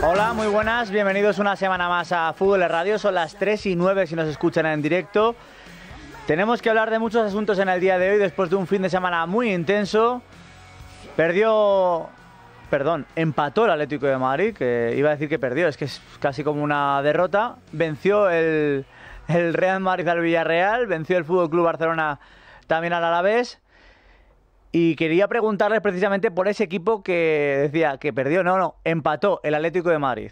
Hola, muy buenas, bienvenidos una semana más a Fútbol es Radio, son las 3:09 si nos escuchan en directo. Tenemos que hablar de muchos asuntos en el día de hoy después de un fin de semana muy intenso. Empató el Atlético de Madrid, que iba a decir que perdió, es que es casi como una derrota. Venció el Real Madrid al Villarreal, venció el Fútbol Club Barcelona también al Alavés. Y quería preguntarles precisamente por ese equipo que decía que perdió, empató el Atlético de Madrid.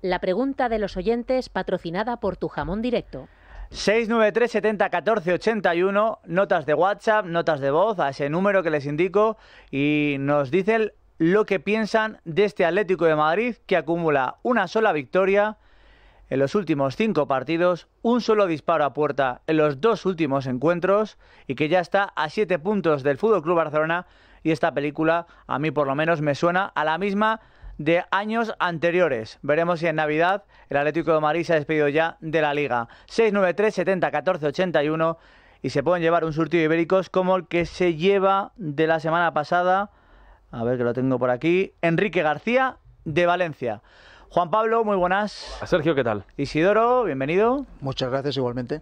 La pregunta de los oyentes patrocinada por Tu Jamón Directo. 693 70 14 81, notas de WhatsApp, notas de voz, a ese número que les indico, y nos dicen lo que piensan de este Atlético de Madrid que acumula una sola victoria en los últimos 5 partidos, un solo disparo a puerta en los 2 últimos encuentros y que ya está a 7 puntos del FC Barcelona. Y esta película, a mí por lo menos, me suena a la misma de años anteriores. Veremos si en Navidad el Atlético de Madrid se ha despedido ya de la Liga. 693 70 14 81 y se pueden llevar un surtido de ibéricos como el que se lleva de la semana pasada. A ver, que lo tengo por aquí. Enrique García de Valencia. Juan Pablo, muy buenas. Sergio, ¿qué tal? Isidoro, bienvenido. Muchas gracias, igualmente.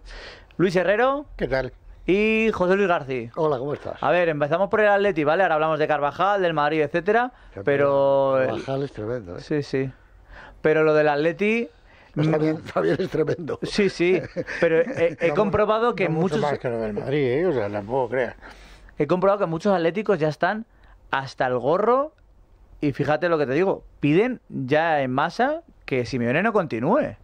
Luis Herrero. ¿Qué tal? Y José Luis Gerci. Hola, ¿cómo estás? A ver, empezamos por el Atleti, ¿vale? Ahora hablamos de Carvajal, del Madrid, etcétera, pero... Carvajal es tremendo, ¿eh? Sí, sí. Pero lo del Atleti... También es tremendo. Sí, sí. Pero he comprobado que muchos... Mucho más que lo del Madrid, ¿eh? O sea, tampoco creas. He comprobado que muchos atléticos ya están hasta el gorro... Y fíjate lo que te digo, piden ya en masa que Simeone no continúe.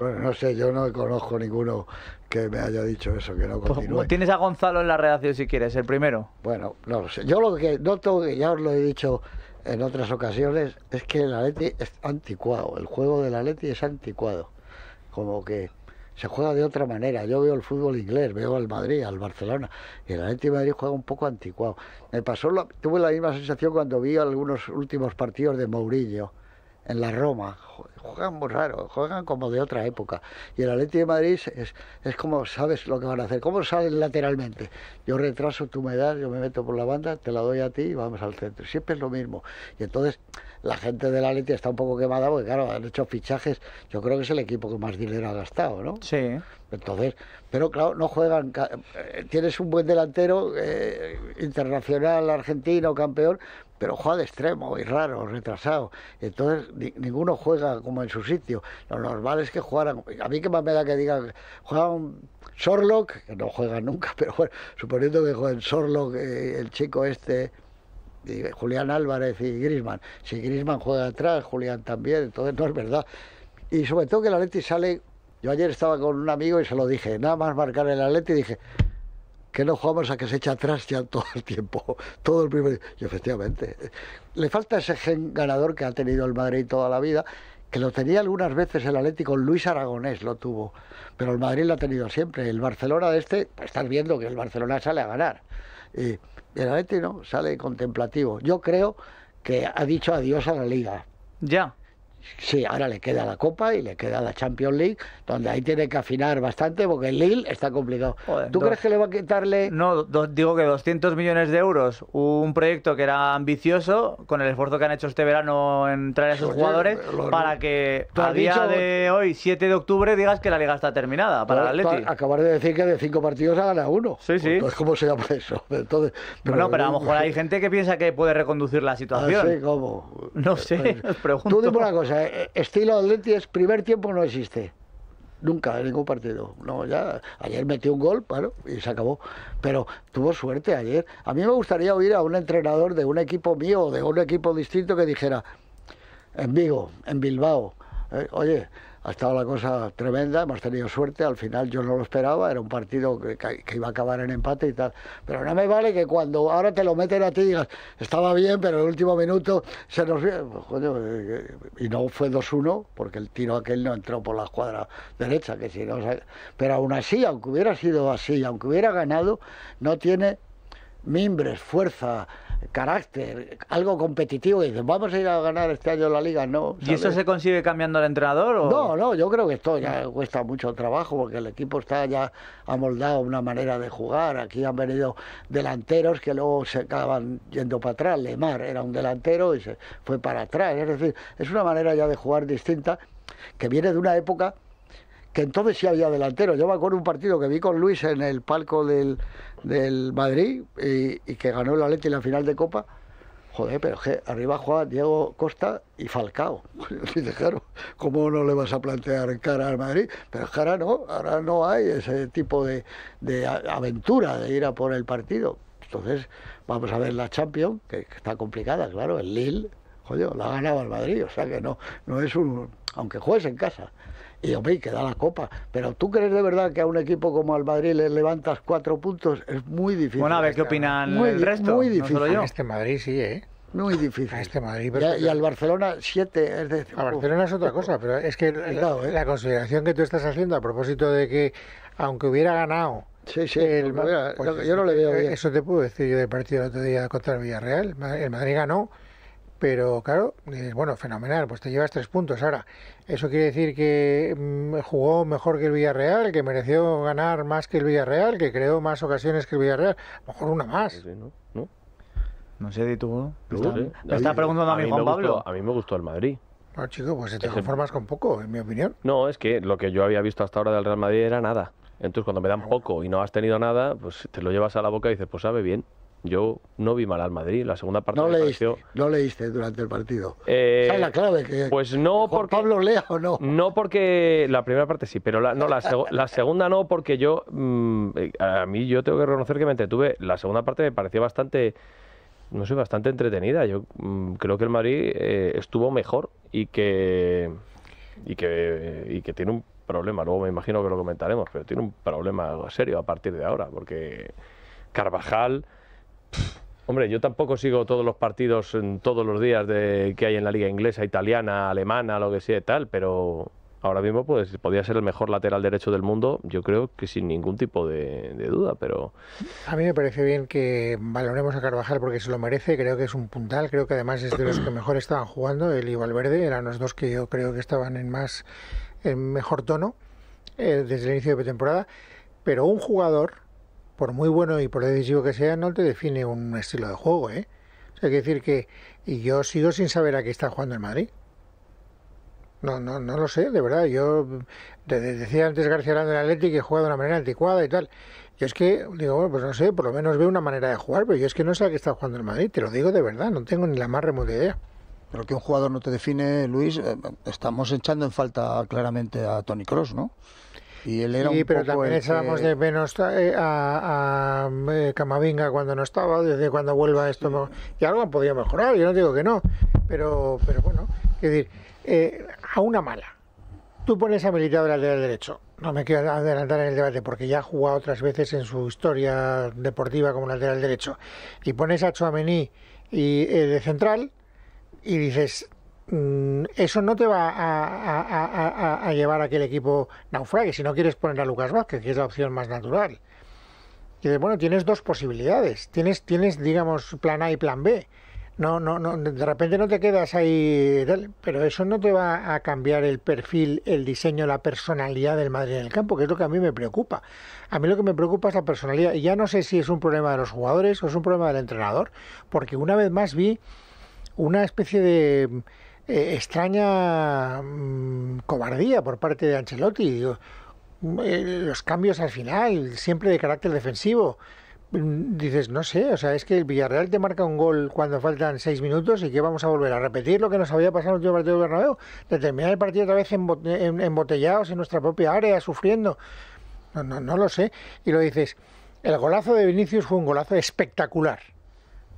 Bueno, no sé, yo no conozco ninguno que me haya dicho eso, que no continúe. Pues tienes a Gonzalo en la redacción si quieres, el primero. Bueno, no lo sé. Yo lo que noto, ya os lo he dicho en otras ocasiones, es que el Atleti es anticuado. El juego del Atleti es anticuado. Como que se juega de otra manera. Yo veo el fútbol inglés, veo al Madrid, al Barcelona, y el Atlético de Madrid juega un poco anticuado. Tuve la misma sensación cuando vi algunos últimos partidos de Mourinho en la Roma. Juegan muy raro, juegan como de otra época. Y el Atlético de Madrid es como sabes lo que van a hacer. ¿Cómo salen lateralmente? Yo retraso, tú me das, yo me meto por la banda, te la doy a ti y vamos al centro. Siempre es lo mismo. Y entonces la gente del Atlético está un poco quemada porque, claro, han hecho fichajes. Yo creo que es el equipo que más dinero ha gastado, ¿no? Sí. Entonces, pero claro, no juegan. Tienes un buen delantero internacional, argentino, campeón, pero juega de extremo y raro, retrasado. Entonces, ninguno juega como en su sitio. Lo normal es que jugaran. A mí que más me da que digan, juega un Sørloth, que no juega nunca, pero bueno, suponiendo que jueguen Sørloth, el chico este, y Julián Álvarez y Griezmann. Si Griezmann juega atrás, Julián también, entonces no es verdad. Y sobre todo que el Atleti sale... Yo ayer estaba con un amigo y se lo dije, nada más marcar el Atleti, dije... que no jugamos a que se echa atrás ya todo el tiempo, todo el primer tiempo. Y efectivamente, le falta ese gen ganador que ha tenido el Madrid toda la vida, que lo tenía algunas veces el Atlético, Luis Aragonés lo tuvo, pero el Madrid lo ha tenido siempre. El Barcelona de este, estás viendo que el Barcelona sale a ganar, y el Atlético no, sale contemplativo. Yo creo que ha dicho adiós a la Liga. Ya. Sí, ahora le queda la Copa y le queda la Champions League, donde ahí tiene que afinar bastante porque el Lille está complicado. Joder, ¿tú crees que le va a quitarle...? No, digo que 200 millones de euros, un proyecto que era ambicioso, con el esfuerzo que han hecho este verano en traer a esos jugadores, para que a día de hoy, 7 de octubre, digas que la Liga está terminada para el Atleti. Acabas de decir que de 5 partidos ha ganado 1. Sí, sí. Entonces, ¿cómo se llama eso? Entonces, pero a lo mejor hay gente que piensa que puede reconducir la situación. No sé, ¿cómo? No sé, os pregunto. Tú dime una cosa. Estilo Atleti es primer tiempo, no existe nunca en ningún partido. No, ya ayer metió un gol, claro, y se acabó, pero tuvo suerte ayer. A mí me gustaría oír a un entrenador de un equipo mío o de un equipo distinto que dijera en Vigo, en Bilbao, oye, ha estado la cosa tremenda, hemos tenido suerte, al final yo no lo esperaba, era un partido que iba a acabar en empate y tal. Pero no me vale que cuando ahora te lo meten a ti digas, estaba bien, pero en el último minuto se nos... Coño, y no fue 2-1, porque el tiro aquel no entró por la escuadra derecha, que si no... O sea, pero aún así, aunque hubiera sido así, aunque hubiera ganado, no tiene mimbres, fuerza, carácter, algo competitivo, y dicen, vamos a ir a ganar este año la liga, ¿no? ¿Sabes? ¿Y eso se consigue cambiando al entrenador? ¿O? No, no, yo creo que esto ya cuesta mucho trabajo, porque el equipo está ya amoldado a una manera de jugar. Aquí han venido delanteros que luego se acaban yendo para atrás. Lemar era un delantero y se fue para atrás. Es decir, es una manera ya de jugar distinta, que viene de una época que entonces sí había delanteros. Yo me acuerdo un partido que vi con Luis en el palco del Madrid y que ganó el Atleti en la final de Copa. Joder, pero que arriba juega Diego Costa y Falcao. Claro, ¿cómo no le vas a plantear cara al Madrid? Pero ahora no hay ese tipo de aventura de ir a por el partido. Entonces, vamos a ver la Champions, que está complicada, claro, el Lille, joder, la ha ganado al Madrid, o sea que no es un... aunque juegues en casa. Y hombre, que da la copa. Pero ¿tú crees de verdad que a un equipo como al Madrid le levantas 4 puntos? Es muy difícil. Bueno, a ver qué opinan el resto. Muy difícil. No, a este Madrid sí, ¿eh? Muy difícil. A este Madrid. Pero... Y al Barcelona 7. Es decir, al Barcelona es otra cosa, pero es que claro, la consideración que tú estás haciendo a propósito de que, aunque hubiera ganado... Sí, sí, pues, yo no le veo bien. Eso te puedo decir yo del partido del otro día contra el Villarreal. El Madrid ganó. Pero claro, bueno, fenomenal, pues te llevas 3 puntos. Ahora, eso quiere decir que jugó mejor que el Villarreal, que mereció ganar más que el Villarreal, que creó más ocasiones que el Villarreal. A lo mejor una más. Sí, no sé, ¿y tú? Me está preguntando a mí Juan Pablo. A mí me gustó el Madrid. No, chico, pues te conformas con poco, en mi opinión. No, es que lo que yo había visto hasta ahora del Real Madrid era nada. Entonces, cuando me dan poco y no has tenido nada, pues te lo llevas a la boca y dices, pues sabe bien. Yo no vi mal al Madrid, la segunda parte no leíste durante el partido. Esa es la clave, que pues no porque Pablo lea o no. No, porque la primera parte sí, pero la segunda no, porque yo a mí yo tengo que reconocer que me entretuve. La segunda parte me pareció bastante, no sé, bastante entretenida. Yo creo que el Madrid estuvo mejor y que tiene un problema. Luego me imagino que lo comentaremos, pero tiene un problema serio a partir de ahora, porque Carvajal... Hombre, yo tampoco sigo todos los partidos todos los días que hay en la liga inglesa, italiana, alemana, lo que sea y tal, pero ahora mismo pues podría ser el mejor lateral derecho del mundo, yo creo que sin ningún tipo de duda, pero... A mí me parece bien que valoremos a Carvajal porque se lo merece, creo que es un puntal, creo que además es de los que mejor estaban jugando, él y Valverde, eran los dos que yo creo que estaban en mejor tono desde el inicio de temporada, pero un jugador... por muy bueno y por decisivo que sea, no te define un estilo de juego, ¿eh? O sea, hay que decir que... Y yo sigo sin saber a qué está jugando el Madrid. No lo sé, de verdad. Yo decía antes García hablando del Atleti que juega de una manera anticuada y tal. Yo es que digo, bueno, pues no sé, por lo menos veo una manera de jugar, pero yo es que no sé a qué está jugando el Madrid. Te lo digo de verdad, no tengo ni la más remota idea. Pero que un jugador no te define, Luis, estamos echando en falta claramente a Toni Kroos, ¿no? Y él era un pero también echábamos de menos a Camavinga cuando no estaba, desde cuando vuelva esto. Sí. Y algo podía mejorar, yo no digo que no, pero bueno, es decir, a una mala. Tú pones a Militao lateral derecho. No me quiero adelantar en el debate porque ya ha jugado otras veces en su historia deportiva como lateral derecho. Y pones a Tchouaméni de central y dices... eso no te va a llevar a que el equipo naufrague si no quieres poner a Lucas Vázquez, que es la opción más natural. Y dices, bueno, tienes dos posibilidades, tienes digamos plan A y plan B. No, de repente no te quedas ahí, pero eso no te va a cambiar el perfil, el diseño, la personalidad del Madrid en el campo, que es lo que a mí me preocupa. A mí lo que me preocupa es la personalidad, y ya no sé si es un problema de los jugadores o es un problema del entrenador, porque una vez más vi una especie de extraña cobardía por parte de Ancelotti. Digo, los cambios al final, siempre de carácter defensivo. Dices, no sé, o sea, es que el Villarreal te marca un gol cuando faltan 6 minutos y que vamos a volver a repetir lo que nos había pasado en el último partido del Bernabéu, de terminar el partido otra vez embotellados en nuestra propia área, sufriendo. No lo sé. Y lo dices, el golazo de Vinicius fue un golazo espectacular.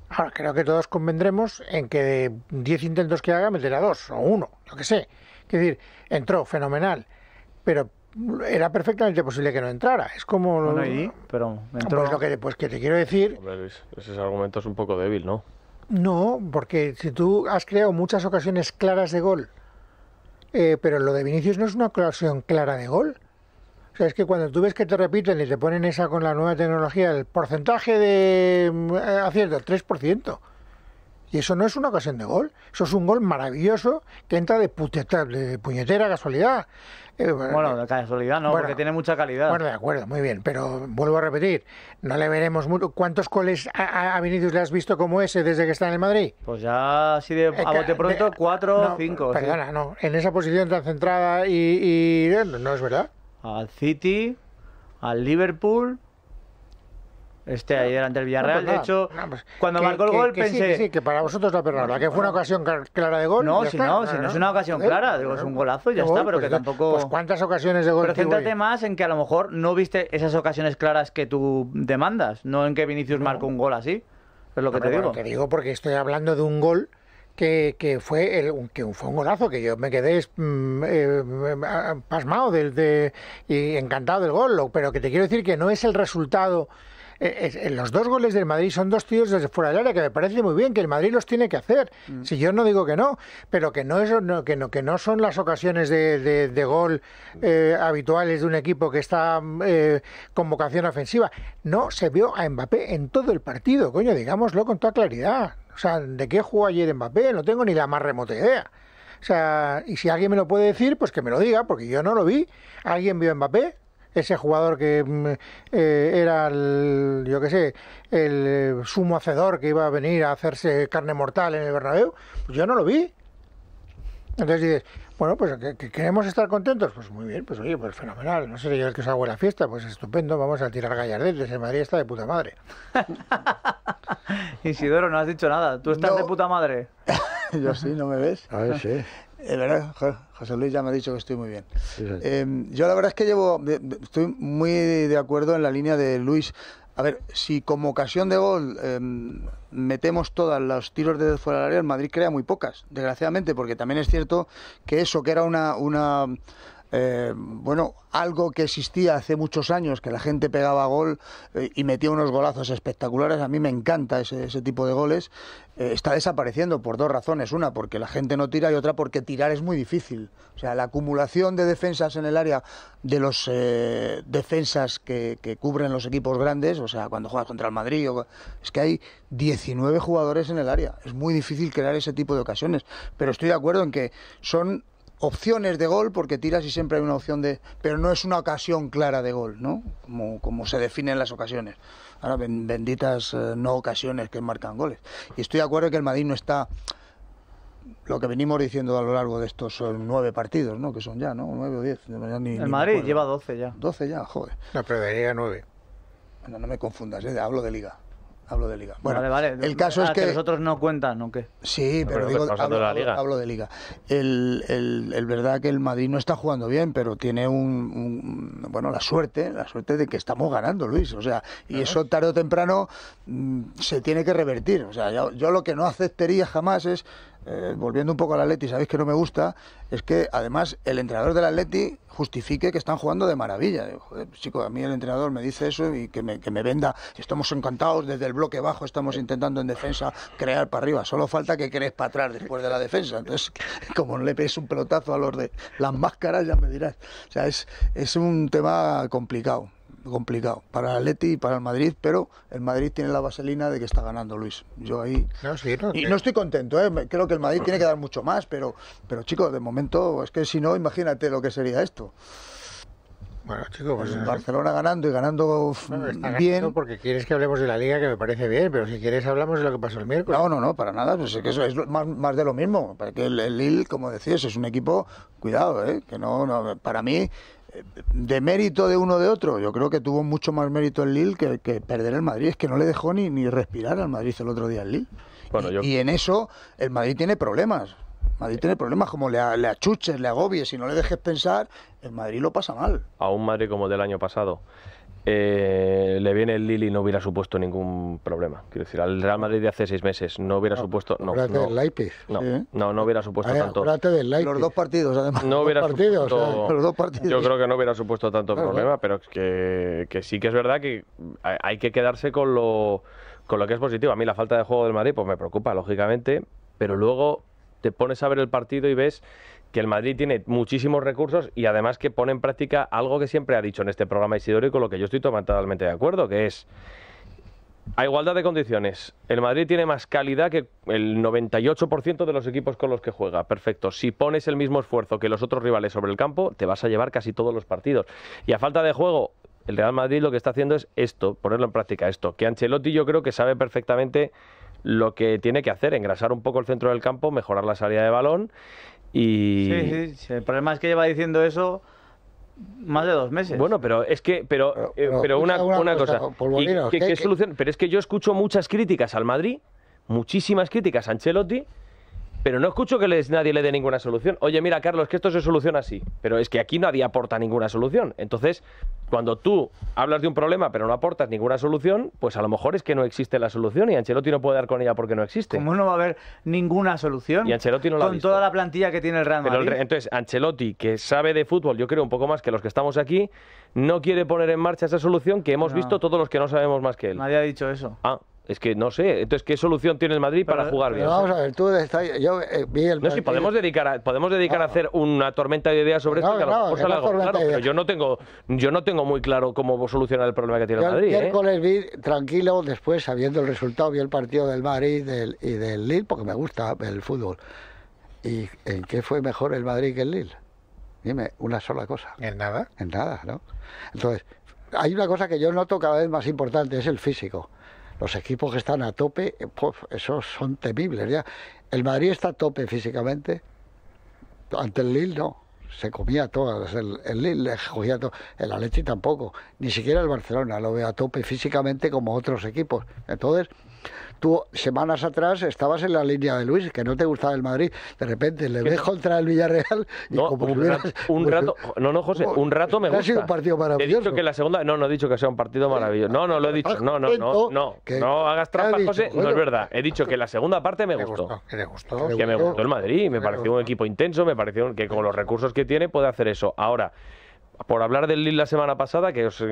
Ahora, creo que todos convendremos en que de 10 intentos que haga, meterá 2 o 1, lo que sé. Es decir, entró fenomenal, pero era perfectamente posible que no entrara. Es como... Bueno, pero entró... Pues que te quiero decir... Hombre, Luis, ese argumento es un poco débil, ¿no? No, porque si tú has creado muchas ocasiones claras de gol, pero lo de Vinicius no es una ocasión clara de gol. O sea, es que cuando tú ves que te repiten y te ponen esa con la nueva tecnología, el porcentaje de acierto, 3%. Y eso no es una ocasión de gol, eso es un gol maravilloso que entra de puñetera casualidad. Bueno, de casualidad no, bueno, porque tiene mucha calidad. Bueno, de acuerdo, muy bien, pero vuelvo a repetir, no le veremos mucho. ¿Cuántos goles a Vinicius le has visto como ese desde que está en el Madrid? Pues ya así de a bote pronto, 4 o 5. Perdona, sí. No, en esa posición tan centrada no es verdad. Al City, al Liverpool... ahí delante del Villarreal, no, de hecho, no, pues, cuando marcó el gol pensé... Sí, que para vosotros la perra, que fue una ocasión clara de gol. No, si no es una ocasión clara, digo, es un golazo, ya está, pero que tampoco... Pues cuántas ocasiones de gol. Pero céntrate más en que a lo mejor no viste esas ocasiones claras que tú demandas, no en que Vinicius marcó un gol así, es lo que te digo. Bueno, te digo porque estoy hablando de un gol... Que fue un golazo, que yo me quedé pasmado y encantado del gol, pero que te quiero decir que no es el resultado. Los dos goles del Madrid son dos tiros desde fuera del área, que me parece muy bien, que el Madrid los tiene que hacer, si yo no digo que no, pero que no son las ocasiones de gol habituales de un equipo que está con vocación ofensiva. No se vio a Mbappé en todo el partido, coño, digámoslo con toda claridad. O sea, ¿de qué jugó ayer Mbappé? No tengo ni la más remota idea. O sea, y si alguien me lo puede decir, pues que me lo diga, porque yo no lo vi. ¿Alguien vio a Mbappé? Ese jugador que era el sumo hacedor que iba a venir a hacerse carne mortal en el Bernabéu. Pues yo no lo vi. Entonces dices, bueno, pues que queremos estar contentos. Pues muy bien, pues oye, pues fenomenal. No seré yo el que os hago la fiesta, pues estupendo. Vamos a tirar gallardetes. En Madrid está de puta madre. Isidoro, no has dicho nada. Tú estás de puta madre. Yo sí, ¿no me ves? A ver, sí. ¿Verdad? José Luis ya me ha dicho que estoy muy bien. Sí, sí. Yo la verdad es que estoy muy de acuerdo en la línea de Luis. A ver, si como ocasión de gol metemos todos los tiros desde fuera del área, el Madrid crea muy pocas, desgraciadamente, porque también es cierto que eso, que era algo que existía hace muchos años, que la gente pegaba gol y metía unos golazos espectaculares. A mí me encanta ese tipo de goles. Está desapareciendo por dos razones. Una, porque la gente no tira, y otra, porque tirar es muy difícil. O sea, la acumulación de defensas en el área de los defensas que cubren los equipos grandes, o sea, cuando juegas contra el Madrid, es que hay 19 jugadores en el área. Es muy difícil crear ese tipo de ocasiones. Pero estoy de acuerdo en que son... opciones de gol, porque tiras y siempre hay una opción de... pero no es una ocasión clara de gol, ¿no? Como se definen las ocasiones. Ahora, benditas no ocasiones que marcan goles. Y estoy de acuerdo que el Madrid no está... lo que venimos diciendo a lo largo de estos 9 partidos, ¿no? Que son ya, ¿no? 9 o 10. El Madrid lleva 12 ya. 12 ya, joder. No, pero de Liga 9. Bueno, no me confundas, hablo de Liga. Hablo de Liga. Bueno, vale. El caso es que los otros no cuentan, ¿o qué? Sí, pero digo, hablo de Liga. El verdad que el Madrid no está jugando bien, pero tiene la suerte de que estamos ganando, Luis. O sea, y eso tarde o temprano se tiene que revertir. O sea, yo lo que no aceptaría jamás es, volviendo un poco al Atleti, sabéis que no me gusta, es que además el entrenador del Atleti justifique que están jugando de maravilla. Digo, joder, chico, a mí el entrenador me dice eso y que me venda. Estamos encantados desde el bloque bajo, estamos intentando en defensa crear para arriba. Solo falta que crees para atrás después de la defensa. Entonces, como le pegues un pelotazo a los de las máscaras, ya me dirás. O sea, es un tema complicado para el Atleti y para el Madrid, pero el Madrid tiene la vaselina de que está ganando, Luis. Yo ahí no estoy contento, creo que el Madrid tiene que dar mucho más, pero chicos, de momento es que si no, imagínate lo que sería esto. Bueno, chicos, pues Barcelona ganando y ganando bien. Porque quieres que hablemos de la Liga, que me parece bien, pero si quieres hablamos de lo que pasó el miércoles. No, para nada, pues es que eso es más de lo mismo, porque el Lille, como decías, es un equipo, cuidado, que no para mí de mérito de uno de otro. Yo creo que tuvo mucho más mérito el Lille que perder el Madrid. Es que no le dejó ni respirar al Madrid el otro día el Lille. Bueno, y en eso el Madrid tiene problemas. Madrid tiene problemas, como le achuches, le agobies, si no le dejes pensar, el Madrid lo pasa mal. A un Madrid como del año pasado le viene el Lille y no hubiera supuesto ningún problema. Quiero decir, al Real Madrid de hace 6 meses no hubiera supuesto... No hubiera supuesto tanto... Los dos partidos, además. No hubiera supuesto... Los dos partidos. Yo creo que no hubiera supuesto tanto problema, pero es que sí que es verdad que hay que quedarse con lo que es positivo. A mí la falta de juego del Madrid pues me preocupa, lógicamente, pero luego te pones a ver el partido y ves que el Madrid tiene muchísimos recursos y además que pone en práctica algo que siempre ha dicho en este programa Isidoro y con lo que yo estoy totalmente de acuerdo, que es A igualdad de condiciones, el Madrid tiene más calidad que el 98% de los equipos con los que juega. Perfecto, si pones el mismo esfuerzo que los otros rivales sobre el campo, te vas a llevar casi todos los partidos. Y a falta de juego, el Real Madrid lo que está haciendo es esto, ponerlo en práctica esto. Que Ancelotti yo creo que sabe perfectamente lo que tiene que hacer, engrasar un poco el centro del campo, mejorar la salida de balón y... Sí, el problema es que lleva diciendo eso... más de 2 meses. Bueno, pero es que pero una cosa. Polvorinos, ¿Qué solución? Pero es que yo escucho muchas críticas al Madrid, muchísimas críticas a Ancelotti, pero no escucho que nadie le dé ninguna solución. Oye, mira, Carlos, que esto se soluciona así, pero es que aquí nadie aporta ninguna solución. Entonces, cuando tú hablas de un problema pero no aportas ninguna solución, pues a lo mejor es que no existe la solución y Ancelotti no puede dar con ella porque no existe. ¿Cómo no va a haber ninguna solución? Y Ancelotti no la ha visto. Con toda la plantilla que tiene el Real Madrid. Pero entonces, Ancelotti, que sabe de fútbol, yo creo un poco más que los que estamos aquí, no quiere poner en marcha esa solución que hemos visto todos los que no sabemos más que él. Nadie ha dicho eso. Ah. Es que no sé, entonces, ¿qué solución tiene el Madrid para jugar bien? Vamos a ver, sí, podemos dedicar a hacer una tormenta de ideas sobre esto. Pero yo no tengo muy claro cómo solucionar el problema que tiene el Madrid. El miércoles vi tranquilo, después, sabiendo el resultado, vi el partido del Madrid y del Lille, porque me gusta el fútbol. ¿Y en qué fue mejor el Madrid que el Lille? Dime, una sola cosa. ¿En nada? En nada, ¿no? Entonces, hay una cosa que yo noto cada vez más importante, es el físico. Los equipos que están a tope, pues, esos son temibles ya. El Madrid está a tope físicamente. Ante el Lille no, se comía todas. El Lille le cogía todo. El Atleti tampoco. Ni siquiera el Barcelona lo veo a tope físicamente como otros equipos. Entonces, tú semanas atrás estabas en la línea de Luis, que no te gustaba el Madrid. De repente le ves contra el Villarreal y no, como un rato me gusta. Ha sido un partido maravilloso. He dicho que la segunda, no he dicho que sea un partido maravilloso. No hagas trampa, José. No es verdad. He dicho que la segunda parte me gustó el Madrid, me pareció un equipo intenso, me pareció que con los recursos que tiene puede hacer eso. Ahora, por hablar del Lille la semana pasada, que os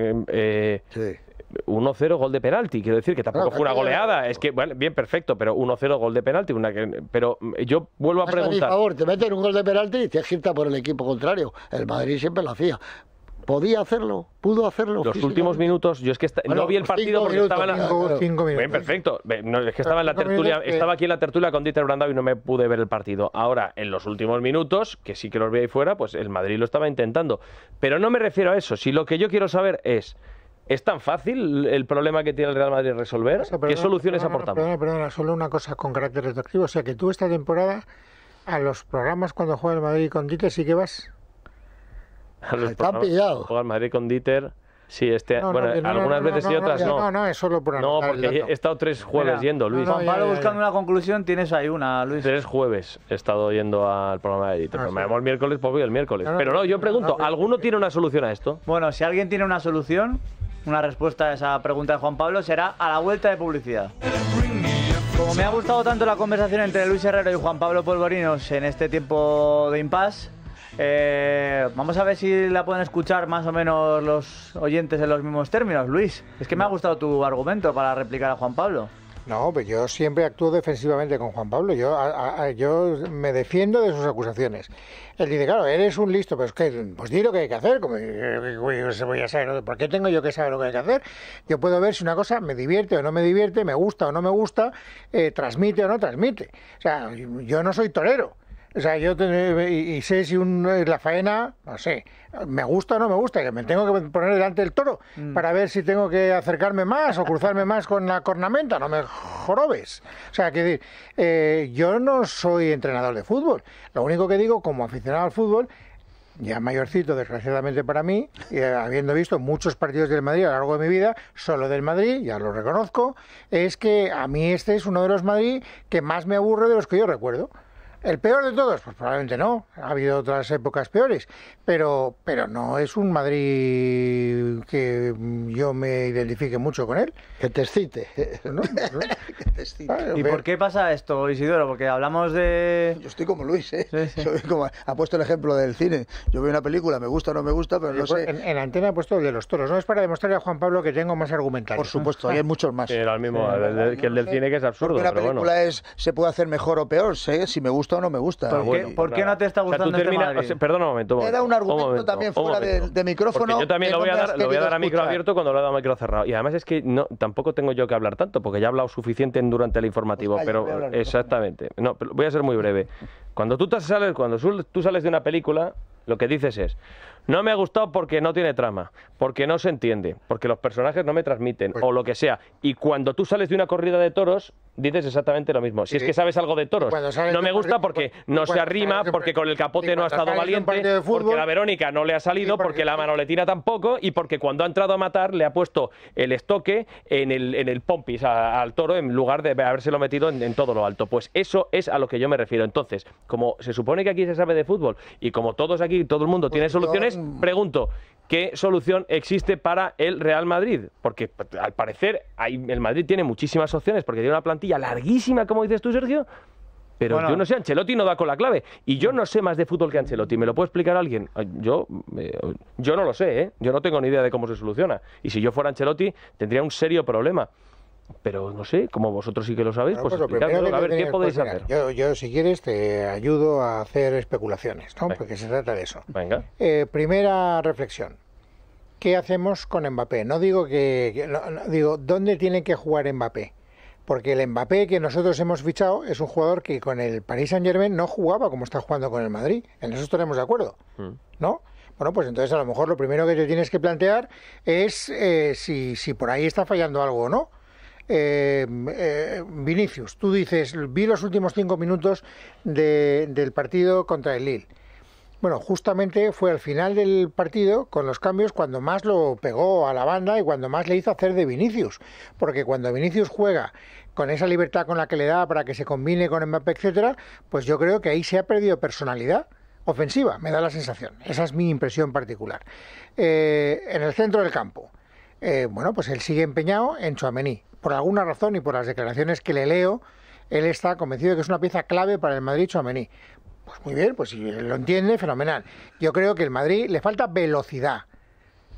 1-0 gol de penalti, quiero decir que tampoco fue una goleada, es que bueno, bien, perfecto, pero 1-0 gol de penalti, pero yo vuelvo a preguntar. Por favor, te meten un gol de penalti y te agitas por el equipo contrario. El Madrid siempre lo hacía. Podía hacerlo, pudo hacerlo. Los últimos minutos, yo es que no vi el partido porque estaba en la... 5 minutos. Bien, perfecto. No, es que estaba en la tertulia, estaba aquí en la tertulia con Dieter Brandau y no me pude ver el partido. Ahora, en los últimos minutos, que sí que los vi ahí fuera, pues el Madrid lo estaba intentando. Pero no me refiero a eso, si lo que yo quiero saber es... ¿Es tan fácil el problema que tiene el Real Madrid resolver? ¿Qué soluciones aportamos? Perdona, solo una cosa con carácter retroactivo. O sea, que tú esta temporada, a los programas cuando juega el Madrid con Dieter, sí que vas. A los programas cuando juega el Madrid con Dieter... Sí, algunas veces y otras no. No, es solo por anotar. No, porque he estado 3 jueves yendo, Luis. Juan Pablo, buscando una conclusión, tienes ahí una, Luis. 3 jueves he estado yendo al programa de Edith. Me llamo el miércoles, pues voy el miércoles. Pero no, yo pregunto, ¿alguno tiene una solución a esto? Bueno, si alguien tiene una solución, una respuesta a esa pregunta de Juan Pablo, será a la vuelta de publicidad. Como me ha gustado tanto la conversación entre Luis Herrero y Juan Pablo Polvorinos en este tiempo de impasse, vamos a ver si la pueden escuchar más o menos los oyentes en los mismos términos. Luis, es que me ha gustado tu argumento para replicar a Juan Pablo. No, pues yo siempre actúo defensivamente con Juan Pablo. Yo me defiendo de sus acusaciones. Él dice, claro, eres un listo, pero es que, pues di lo que hay que hacer. Como voy a saber, ¿por qué tengo yo que saber lo que hay que hacer? Yo puedo ver si una cosa me divierte o no me divierte, me gusta o no me gusta, transmite o no transmite. O sea, yo no soy torero. O sea, yo sé si la faena, no sé, me gusta o no me gusta, que me tengo que poner delante del toro para ver si tengo que acercarme más o cruzarme más con la cornamenta, no me jorobes. O sea, que yo no soy entrenador de fútbol, lo único que digo como aficionado al fútbol, ya mayorcito, desgraciadamente para mí, y habiendo visto muchos partidos del Madrid a lo largo de mi vida, solo del Madrid, ya lo reconozco, es que a mí este es uno de los Madrid que más me aburre de los que yo recuerdo. ¿El peor de todos? Pues probablemente no. Ha habido otras épocas peores. Pero no es un Madrid que yo me identifique mucho con él. Que te excite. ¿No? Que te excite. Vale, ¿y por qué pasa esto, Isidoro? Porque hablamos de... Yo estoy como Luis, ¿eh? Sí. Soy como... Ha puesto el ejemplo del cine. Yo veo una película, me gusta o no me gusta, pero no sé... En la antena he puesto el de los toros. No es para demostrarle a Juan Pablo que tengo más argumentarios. Por supuesto, hay muchos más. Era el mismo que el del cine, que es absurdo. Porque una película se puede hacer mejor o peor, ¿eh? Si me gusta gusta o no me gusta. ¿Por qué no te está gustando Madrid? O sea, perdona un momento. Era un argumento también fuera de micrófono. Porque yo también lo voy a dar a micro abierto cuando lo he dado a micro cerrado. Y además es que no, tampoco tengo yo que hablar tanto, porque ya he hablado suficiente durante el informativo. Pues calla, pero exactamente. No, pero voy a ser muy breve. Cuando tú sales de una película, lo que dices es: no me ha gustado porque no tiene trama, porque no se entiende, porque los personajes no me transmiten, o lo que sea. Y cuando tú sales de una corrida de toros, dices exactamente lo mismo. Si es que sabes algo de toros, no me gusta porque no se arrima, porque con el capote no ha estado valiente, porque la Verónica no le ha salido, porque la Manoletina tampoco, y porque cuando ha entrado a matar le ha puesto el estoque en el pompis al toro en lugar de habérselo metido en todo lo alto. Pues eso es a lo que yo me refiero. Entonces, como se supone que aquí se sabe de fútbol, y como todos aquí, todo el mundo tiene soluciones, pregunto, ¿qué solución existe para el Real Madrid? Porque al parecer el Madrid tiene muchísimas opciones, porque tiene una plantilla larguísima, como dices tú, Sergio, pero yo no sé, Ancelotti no da con la clave. Y yo no sé más de fútbol que Ancelotti. ¿Me lo puede explicar alguien? Yo no lo sé, ¿eh? Yo no tengo ni idea de cómo se soluciona. Y si yo fuera Ancelotti, tendría un serio problema. Pero no sé, como vosotros sí que lo sabéis, pues explicadmelo, a ver qué podéis hacer. Yo, si quieres, te ayudo a hacer especulaciones, ¿no? Venga. Porque se trata de eso. Venga. Primera reflexión. ¿Qué hacemos con Mbappé? No digo que... digo, ¿dónde tiene que jugar Mbappé? Porque el Mbappé que nosotros hemos fichado es un jugador que con el Paris Saint-Germain no jugaba como está jugando con el Madrid. En eso estaremos de acuerdo, ¿no? Bueno, pues entonces a lo mejor lo primero que te tienes que plantear es si por ahí está fallando algo o no. Vinicius, tú dices, vi los últimos 5 minutos del partido contra el Lille. Bueno, justamente fue al final del partido, con los cambios, cuando más lo pegó a la banda y cuando más le hizo hacer de Vinicius, porque cuando Vinicius juega con esa libertad con la que le da para que se combine con Mbappé, etcétera, pues yo creo que ahí se ha perdido personalidad ofensiva, me da la sensación, esa es mi impresión particular. En el centro del campo, bueno, pues él sigue empeñado en Tchouaméni. Por alguna razón y por las declaraciones que le leo, él está convencido de que es una pieza clave para el Madrid, Tchouaméni. Pues muy bien, pues si lo entiende, fenomenal. Yo creo que el Madrid le falta velocidad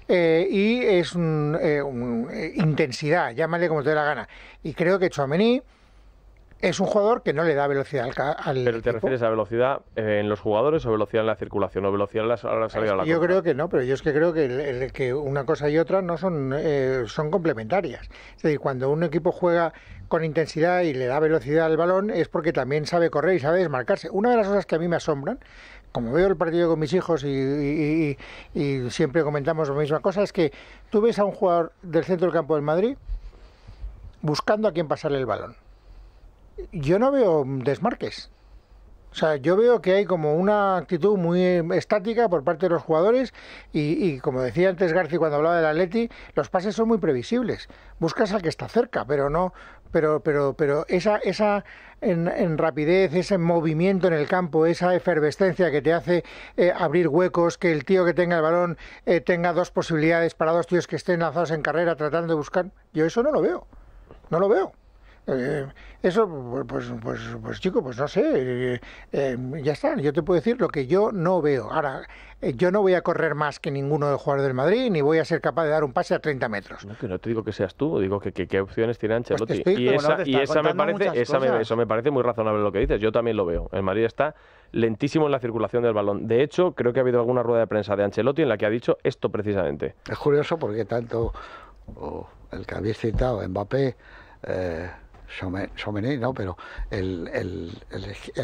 y es intensidad, llámale como te dé la gana. Y creo que Tchouaméni es un jugador que no le da velocidad al ¿Pero te refieres a velocidad en los jugadores o velocidad en la circulación o velocidad en la salida a la Yo creo que no, pero yo es que creo que una cosa y otra no son complementarias. Es decir, cuando un equipo juega con intensidad y le da velocidad al balón es porque también sabe correr y sabe desmarcarse. Una de las cosas que a mí me asombran, como veo el partido con mis hijos y siempre comentamos la misma cosa, es que tú ves a un jugador del centro del campo del Madrid buscando a quién pasarle el balón. Yo no veo desmarques. O sea, yo veo que hay como una actitud muy estática por parte de los jugadores y como decía antes Gerci cuando hablaba del Atleti, los pases son muy previsibles. Buscas al que está cerca, pero no, pero esa en rapidez, ese movimiento en el campo, esa efervescencia que te hace abrir huecos, que el tío que tenga el balón tenga dos posibilidades para dos tíos que estén lanzados en carrera tratando de buscar. Yo eso no lo veo. No lo veo. Eso, pues chico, pues no sé, ya está, yo te puedo decir lo que yo no veo. Ahora, yo no voy a correr más que ninguno de los jugadores del Madrid, ni voy a ser capaz de dar un pase a 30 metros. No, que no te digo que seas tú, digo que qué opciones tiene Ancelotti. Pues eso me parece muy razonable lo que dices, yo también lo veo. El Madrid está lentísimo en la circulación del balón. De hecho, creo que ha habido alguna rueda de prensa de Ancelotti en la que ha dicho esto precisamente. Es curioso porque tanto el que habéis citado, Mbappé... Tchouaméni, no, pero el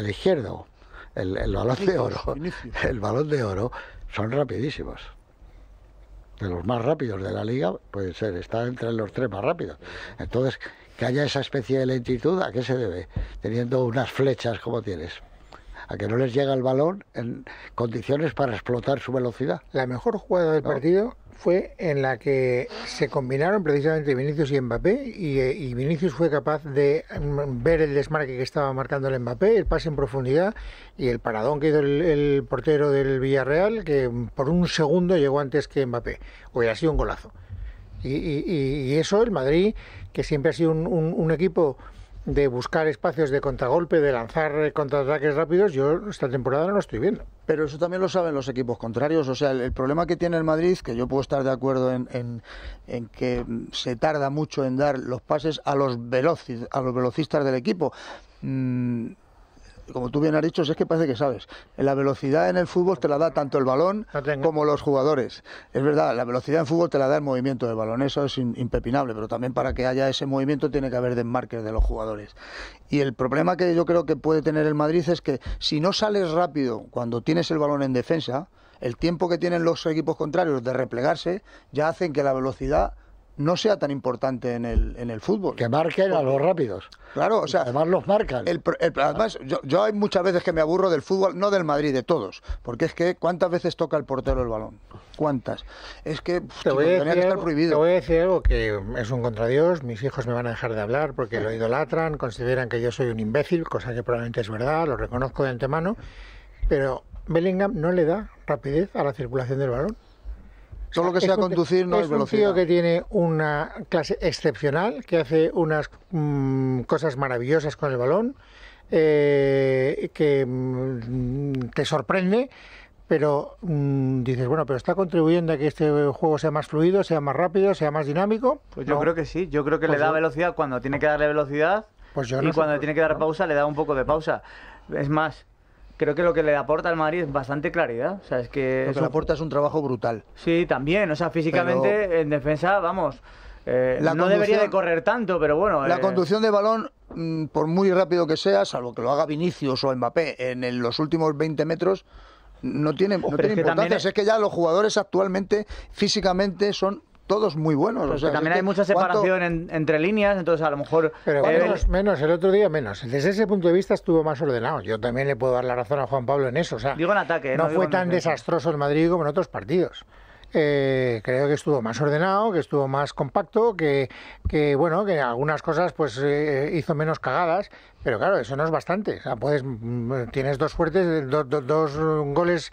izquierdo, el balón de oro, el balón de oro son rapidísimos, de los más rápidos de la liga, puede ser, está entre los 3 más rápidos. Entonces, que haya esa especie de lentitud, ¿a qué se debe? Teniendo unas flechas como tienes, a que no les llega el balón en condiciones para explotar su velocidad. La mejor jugada del partido fue en la que se combinaron precisamente Vinicius y Mbappé y Vinicius fue capaz de ver el desmarque que estaba marcando el Mbappé, el pase en profundidad y el paradón que hizo el portero del Villarreal, que por un segundo llegó antes que Mbappé. Hubiera sido un golazo. Y eso el Madrid, que siempre ha sido un equipo de buscar espacios de contragolpe, de lanzar contraataques rápidos, yo esta temporada no lo estoy viendo. Pero eso también lo saben los equipos contrarios. O sea, el problema que tiene el Madrid, que yo puedo estar de acuerdo en que se tarda mucho en dar los pases a los velocistas del equipo. como tú bien has dicho, es que parece que sabes. La velocidad en el fútbol te la da tanto el balón como los jugadores. Es verdad, la velocidad en fútbol te la da el movimiento del balón, eso es impepinable, pero también para que haya ese movimiento tiene que haber desmarques de los jugadores. Y el problema que yo creo que puede tener el Madrid es que si no sales rápido cuando tienes el balón en defensa, el tiempo que tienen los equipos contrarios de replegarse ya hacen que la velocidad no sea tan importante en el fútbol. Que marquen a los rápidos. Claro, o sea... Además los marcan. Además, yo hay muchas veces que me aburro del fútbol, no del Madrid, de todos. Porque es que, ¿cuántas veces toca el portero el balón? ¿Cuántas? Es que tenía que estar prohibido. Te voy a decir algo que es un contradios. Mis hijos me van a dejar de hablar porque lo idolatran, consideran que yo soy un imbécil, cosa que probablemente es verdad, lo reconozco de antemano. Pero Bellingham no le da rapidez a la circulación del balón. Todo lo que sea conducir no es velocidad. Es un tío que tiene una clase excepcional, que hace unas cosas maravillosas con el balón, que te sorprende, pero dices, bueno, pero está contribuyendo a que este juego sea más fluido, sea más rápido, sea más dinámico. Pues yo creo que sí, yo creo que le da velocidad cuando tiene que darle velocidad y cuando tiene que dar pausa le da un poco de pausa. Es más... Creo que lo que le aporta al Madrid es bastante claridad. O sea, es que lo que le aporta es un trabajo brutal. Sí, también. O sea, físicamente, pero en defensa, vamos, no debería de correr tanto, pero bueno... La conducción de balón, por muy rápido que sea, salvo que lo haga Vinicius o Mbappé, en los últimos 20 metros, no tiene importancia. Es que ya los jugadores actualmente, físicamente, son... todos muy buenos. O sea, también hay mucha separación entre líneas, entonces a lo mejor... Pero el otro día menos. Desde ese punto de vista estuvo más ordenado. Yo también le puedo dar la razón a Juan Pablo en eso. O sea, digo en ataque. No fue tan desastroso el Madrid como en otros partidos. Creo que estuvo más ordenado, que estuvo más compacto, que bueno, que algunas cosas pues hizo menos cagadas, pero claro, eso no es bastante. O sea, tienes dos goles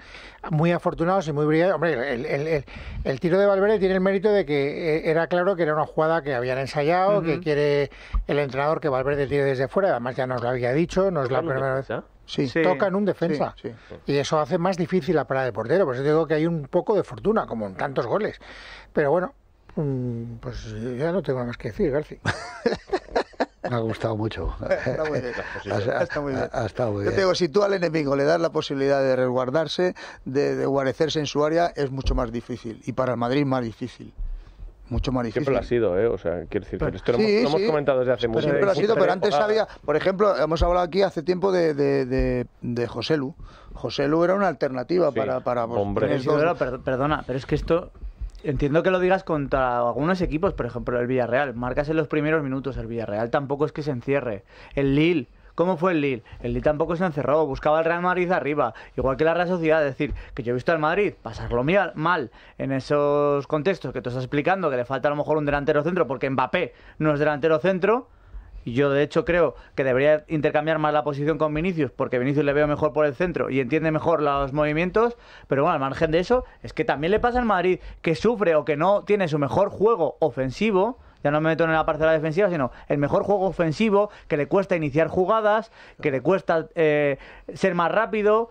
muy afortunados y muy brillantes. Hombre, el tiro de Valverde tiene el mérito de que era claro que era una jugada que habían ensayado, que quiere el entrenador que Valverde tire desde fuera. Además ya nos lo había dicho, no es la primera vez. Sí, toca en un defensa. Y eso hace más difícil la parada de portero. Por eso digo que hay un poco de fortuna, como en tantos goles. Pero bueno, pues ya no tengo nada más que decir, Gerci. Me ha gustado mucho. Está muy bien. Yo te digo, si tú al enemigo le das la posibilidad de resguardarse, de guarecerse en su área, es mucho más difícil. Y para el Madrid más difícil. Mucho más difícil. Siempre lo ha sido, ¿eh? O sea, quiero decir, pero esto lo hemos comentado desde hace mucho tiempo. Siempre lo ha sido, pero antes había, por ejemplo, hemos hablado aquí hace tiempo de José Lu. José Lu era una alternativa para hombre. Perdona, pero es que esto... Entiendo que lo digas contra algunos equipos, por ejemplo, el Villarreal. Marcas en los primeros minutos, el Villarreal tampoco es que se encierre. El Lille... ¿Cómo fue el Lille? El Lille tampoco se encerró, buscaba el Real Madrid arriba, igual que la Real Sociedad. Es decir, que yo he visto al Madrid pasarlo mal en esos contextos que tú estás explicando, que le falta a lo mejor un delantero centro, porque Mbappé no es delantero centro, y yo de hecho creo que debería intercambiar más la posición con Vinicius, porque Vinicius le veo mejor por el centro y entiende mejor los movimientos, pero bueno, al margen de eso, es que también le pasa al Madrid que sufre o que no tiene su mejor juego ofensivo. Ya no me meto en la parcela defensiva, sino el mejor juego ofensivo, que le cuesta iniciar jugadas, que le cuesta ser más rápido,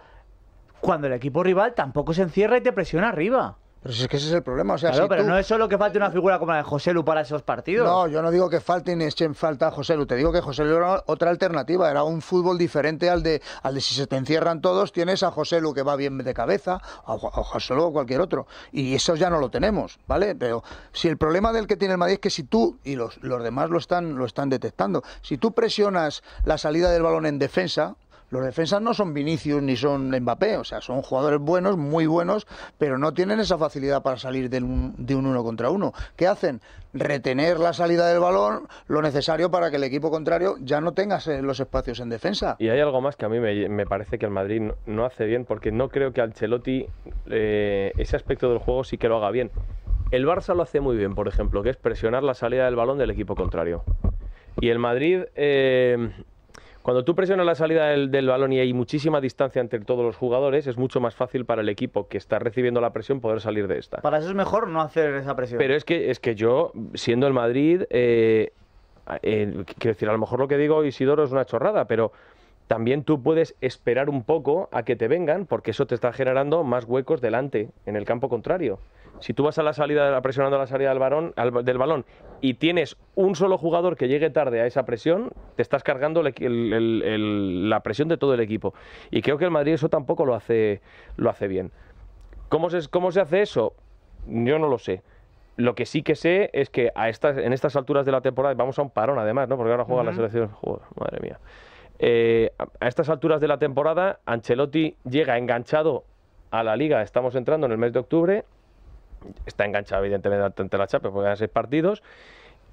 cuando el equipo rival tampoco se encierra y te presiona arriba. Pero si es que ese es el problema. O sea, claro, si pero no es solo que falte una figura como la de José Lu para esos partidos. No, yo no digo que falte ni echen falta a José Lu. Te digo que José Lu era otra alternativa. Era un fútbol diferente al de si se te encierran todos, tienes a José Lu que va bien de cabeza, a José Lu o cualquier otro. Y eso ya no lo tenemos, ¿vale? Pero si el problema del que tiene el Madrid es que si tú, y los demás lo están detectando, si tú presionas la salida del balón en defensa... Los defensas no son Vinicius ni son Mbappé, o sea, son jugadores buenos, muy buenos, pero no tienen esa facilidad para salir de un uno contra uno. ¿Qué hacen? Retener la salida del balón, lo necesario para que el equipo contrario ya no tenga los espacios en defensa. Y hay algo más que a mí me parece que el Madrid no hace bien, porque no creo que Ancelotti ese aspecto del juego sí que lo haga bien. El Barça lo hace muy bien, por ejemplo, que es presionar la salida del balón del equipo contrario. Y el Madrid... Cuando tú presionas la salida del balón y hay muchísima distancia entre todos los jugadores, es mucho más fácil para el equipo que está recibiendo la presión poder salir de esta. Para eso es mejor no hacer esa presión. Pero es que yo, siendo el Madrid, quiero decir, a lo mejor lo que digo, Isidoro, es una chorrada, pero también tú puedes esperar un poco a que te vengan, porque eso te está generando más huecos delante, en el campo contrario. Si tú vas a la salida, presionando a la salida del balón y tienes un solo jugador que llegue tarde a esa presión, te estás cargando la presión de todo el equipo. Y creo que el Madrid eso tampoco lo hace bien. ¿Cómo se hace eso? Yo no lo sé. Lo que sí que sé es que en estas alturas de la temporada, vamos a un parón además, ¿no? Porque ahora juega la selección. Joder, madre mía. A estas alturas de la temporada, Ancelotti llega enganchado a la Liga. Estamos entrando en el mes de octubre. Está enganchado, evidentemente, ante la Champions, porque ganan 6 partidos.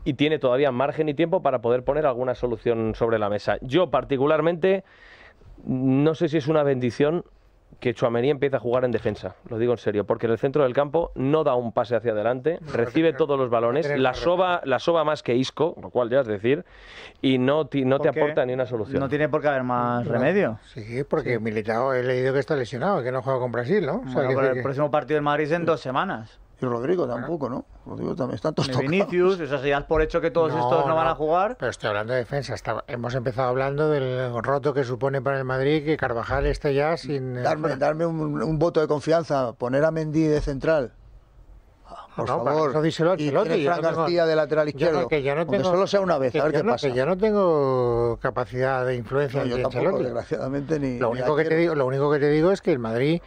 Y tiene todavía margen y tiempo para poder poner alguna solución sobre la mesa. Yo, particularmente, no sé si es una bendición que Tchouaméni empiece a jugar en defensa, lo digo en serio, porque en el centro del campo no da un pase hacia adelante, recibe todos los balones, la soba más que Isco, lo cual ya es decir, y no te aporta ni una solución. No tiene por qué haber más remedio. Sí, porque sí. Militao, he leído que está lesionado, que no ha jugado con Brasil, ¿no? Bueno, o sea, pero el próximo partido del Madrid es en 2 semanas. Y Rodrigo tampoco, ¿no? Rodrigo también está todos tocados. Vinicius, o sea, si das por hecho que todos estos no van a jugar. Pero estoy hablando de defensa. Hemos empezado hablando del roto que supone para el Madrid que Carvajal esté ya sin... Darme un voto de confianza, poner a Mendy de central. Por favor, no díselo a Ancelotti, y Fran García de lateral izquierdo, que yo no tengo, solo sea una vez, a ver qué pasa. Que yo no tengo capacidad de influencia. No, yo tampoco, desgraciadamente, ni... Lo único que te digo es que el Madrid...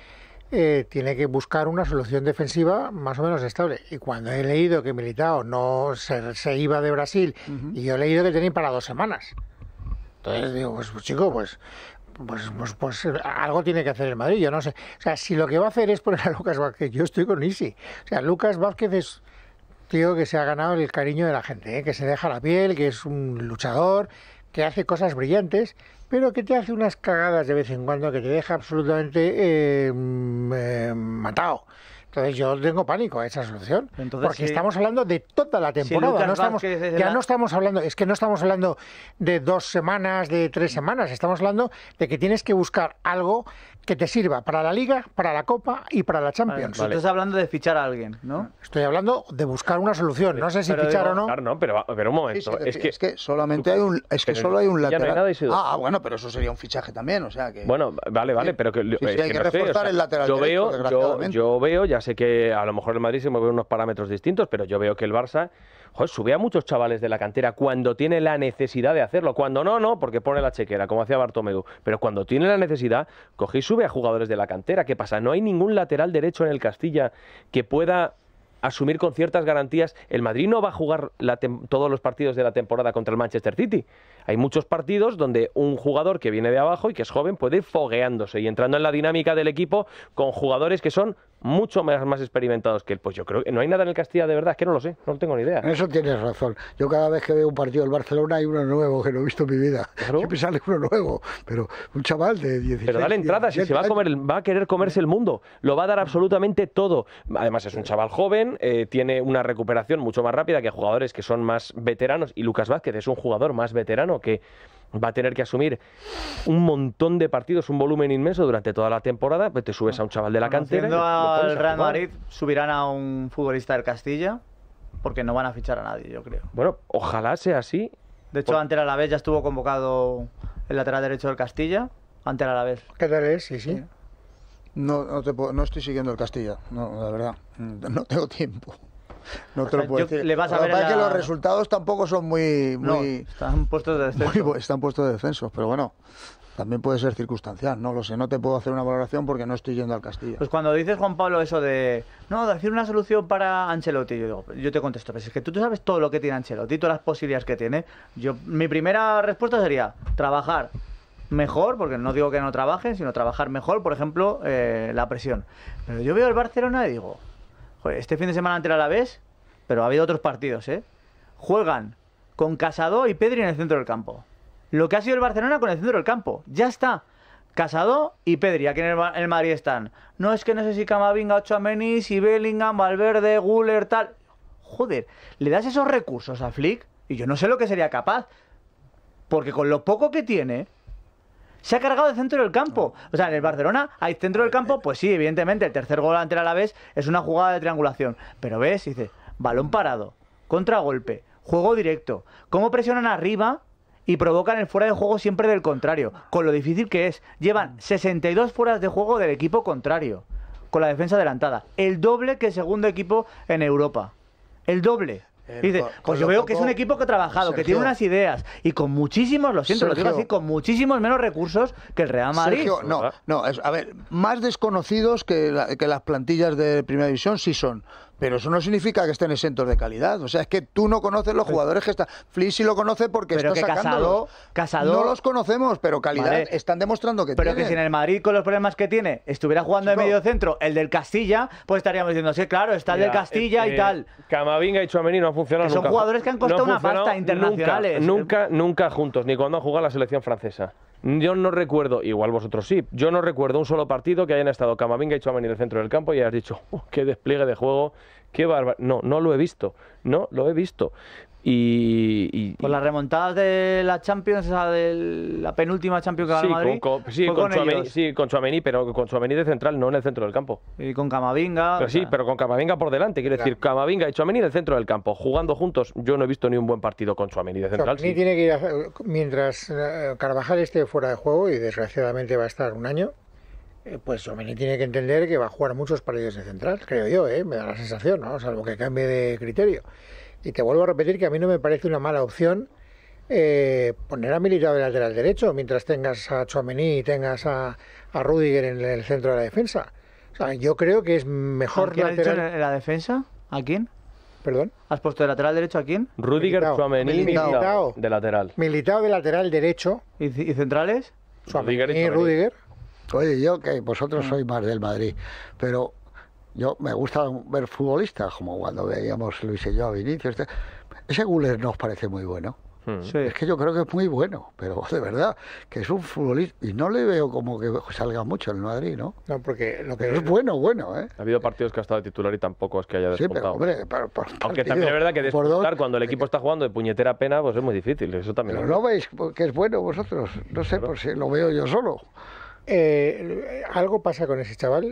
tiene que buscar una solución defensiva más o menos estable. Y cuando he leído que Militao no se iba de Brasil, y yo he leído que tenía para 2 semanas. Entonces digo, pues chico, pues algo tiene que hacer el Madrid, yo no sé. O sea, si lo que va a hacer es poner a Lucas Vázquez, yo estoy con Isi. O sea, Lucas Vázquez es tío que se ha ganado el cariño de la gente, que se deja la piel, que es un luchador, que hace cosas brillantes, pero que te hace unas cagadas de vez en cuando que te deja absolutamente matado. Entonces yo tengo pánico a esa solución. Entonces, porque estamos hablando de toda la temporada. No estamos hablando de 2 semanas, de 3 semanas. Estamos hablando de que tienes que buscar algo que te sirva para la Liga, para la Copa y para la Champions. Vale. Estás hablando de fichar a alguien, ¿no? Estoy hablando de buscar una solución. No sé si fichar o no. Claro, no, pero un momento. Sí, es que solamente hay un, lateral. No hay nada, bueno, pero eso sería un fichaje también, o sea que. Bueno, vale, pero que. Hay que reforzar el lateral. Yo veo ya. Sé que a lo mejor el Madrid se mueve unos parámetros distintos, pero yo veo que el Barça sube a muchos chavales de la cantera cuando tiene la necesidad de hacerlo. Cuando no, porque pone la chequera, como hacía Bartomeu. Pero cuando tiene la necesidad, coge y sube a jugadores de la cantera. ¿Qué pasa? No hay ningún lateral derecho en el Castilla que pueda asumir con ciertas garantías. El Madrid no va a jugar todos los partidos de la temporada contra el Manchester City. Hay muchos partidos donde un jugador que viene de abajo y que es joven puede ir fogueándose y entrando en la dinámica del equipo con jugadores que son mucho más experimentados que él. Pues yo creo que no hay nada en el Castilla de verdad, es que no lo sé, no tengo ni idea. En eso tienes razón. Yo cada vez que veo un partido del Barcelona hay uno nuevo que no he visto en mi vida. ¿Claro? Siempre sale uno nuevo, pero un chaval de 16 años. Pero dale entrada, si se va a querer comerse el mundo, lo va a dar absolutamente todo. Además es un chaval joven, tiene una recuperación mucho más rápida que jugadores que son más veteranos, y Lucas Vázquez es un jugador más veterano que va a tener que asumir un montón de partidos, un volumen inmenso durante toda la temporada. Pues te subes a un chaval de la cantera. Al Real Madrid subirán a un futbolista del Castilla porque no van a fichar a nadie, yo creo. Bueno, ojalá sea así. De hecho, ante el Alavés ya estuvo convocado el lateral derecho del Castilla. Ante el Alavés. ¿Qué tal es? Sí. No estoy siguiendo el Castilla, no, la verdad. No tengo tiempo. No te lo puedo decir. La verdad es que los resultados tampoco son muy están puestos de descenso. Están puestos de descenso, pero bueno, también puede ser circunstancial, no lo sé. No te puedo hacer una valoración porque no estoy yendo al Castilla. Pues cuando dices, Juan Pablo, eso de decir una solución para Ancelotti, yo te contesto, pero es que tú sabes todo lo que tiene Ancelotti, todas las posibilidades que tiene. Mi primera respuesta sería trabajar mejor, porque no digo que no trabajen, sino trabajar mejor, por ejemplo, la presión. Pero yo veo al Barcelona y digo... Este fin de semana ante el Alavés, pero ha habido otros partidos, juegan con Casado y Pedri en el centro del campo. Lo que ha sido el Barcelona con el centro del campo. Ya está. Casado y Pedri, aquí en el Madrid están. No es que no sé si Camavinga, Tchouaméni, si Bellingham, Valverde, Güler, tal. Joder, le das esos recursos a Flick y yo no sé lo que sería capaz. Porque con lo poco que tiene... Se ha cargado el centro del campo. O sea, en el Barcelona hay centro del campo, pues sí, evidentemente. El tercer gol ante el Alavés es una jugada de triangulación. Pero ves, dices, balón parado, contragolpe, juego directo. ¿Cómo presionan arriba y provocan el fuera de juego siempre del contrario? Con lo difícil que es. Llevan 62 fueras de juego del equipo contrario. con la defensa adelantada. El doble que el segundo equipo en Europa. El doble. Dice, pues yo veo que es un equipo que ha trabajado, Sergio, que tiene unas ideas y con muchísimos, lo siento, Sergio, lo digo así, con muchísimos menos recursos que el Real Madrid. Sergio, no, no, es, a ver, más desconocidos que las plantillas de Primera División sí son. Pero eso no significa que estén exentos de calidad. O sea, es que tú no conoces los jugadores que están... Flick sí lo conoce porque pero está sacándolo. Casado, no los conocemos, pero calidad vale, están demostrando que tienen. Pero que si en el Madrid, con los problemas que tiene, estuviera jugando de medio centro el del Castilla, pues estaríamos diciendo, sí, claro, está el del Castilla y tal. Camavinga y Tchouaméni no han funcionado nunca. Son jugadores que han costado una pasta internacionales. Nunca, nunca juntos, ni cuando han jugado la selección francesa. Yo no recuerdo, igual vosotros sí, yo no recuerdo un solo partido que hayan estado Camavinga y Tchouaméni en el centro del campo y hayas dicho, oh, qué despliegue de juego, qué bárbaro. No, no lo he visto, no lo he visto. Y pues las remontadas de la Champions, o sea, de la penúltima Champions que ganó Madrid, con Tchouaméni, pero con Tchouaméni de central, no en el centro del campo. Y con Camavinga. Pero sí, pero con Camavinga por delante, quiero decir, Camavinga y Tchouaméni en el centro del campo, jugando juntos. Yo no he visto ni un buen partido con Tchouaméni de central. Tchouaméni tiene que ir mientras Carvajal esté fuera de juego y desgraciadamente va a estar un año. Pues Tchouaméni tiene que entender que va a jugar muchos partidos de central, creo yo, me da la sensación, ¿no? Salvo que cambie de criterio. Y te vuelvo a repetir que a mí no me parece una mala opción poner a Militao de lateral derecho mientras tengas a Tchouaméni y tengas a Rüdiger en el centro de la defensa. O sea, yo creo que es mejor lateral... ¿Quién ha dicho en la defensa? ¿A quién? ¿Perdón? ¿Has puesto de lateral derecho a quién? Rüdiger, Tchouaméni, Militao de lateral. Militao de lateral derecho. ¿Y centrales? Tchouaméni y Rüdiger. Oye, yo que vosotros sois más del Madrid, pero... Yo me gusta ver futbolistas, como cuando veíamos Luis y yo a Vinicius. Ese Güler nos parece muy bueno. Sí. Es que yo creo que es muy bueno, pero de verdad, que es un futbolista. Y no le veo como que salga mucho en el Madrid, ¿no? No, porque lo que pero es bueno, ¿eh? Ha habido partidos que ha estado de titular y tampoco es que haya despuntado. Sí, pero, hombre, por partido, aunque también es verdad que despuntar cuando el equipo está jugando de puñetera pena, pues es muy difícil. Eso también. Pero no veis que es bueno vosotros. No sé, por si lo veo yo solo. Algo pasa con ese chaval,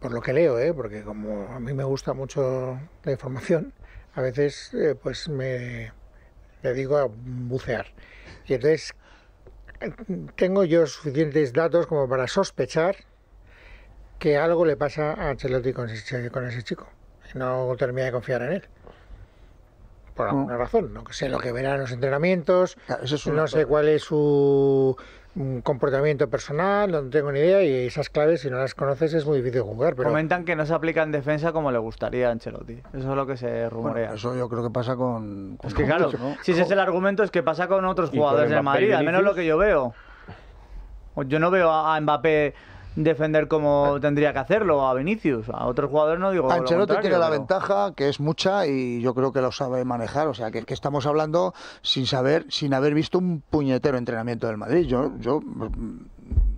por lo que leo, porque como a mí me gusta mucho la información, a veces pues me dedico a bucear. Y entonces tengo yo suficientes datos como para sospechar que algo le pasa a Ancelotti con ese chico. No termina de confiar en él. Por alguna razón, no sé lo que verá en los entrenamientos, no sé cuál es su comportamiento personal, no tengo ni idea, y esas claves, si no las conoces, es muy difícil jugar. Pero... Comentan que no se aplica en defensa como le gustaría a Ancelotti, eso es lo que se rumorea. Bueno, eso yo creo que pasa con es que claro, ¿no? Si ese es el argumento, es que pasa con otros jugadores de Madrid, al menos lo que yo veo. Yo no veo a Mbappé defender como tendría que hacerlo a Vinicius, a otros jugadores no digo. Ancelotti tiene la ventaja, que es mucha, y yo creo que lo sabe manejar. O sea, que estamos hablando sin haber visto un puñetero entrenamiento del Madrid. Yo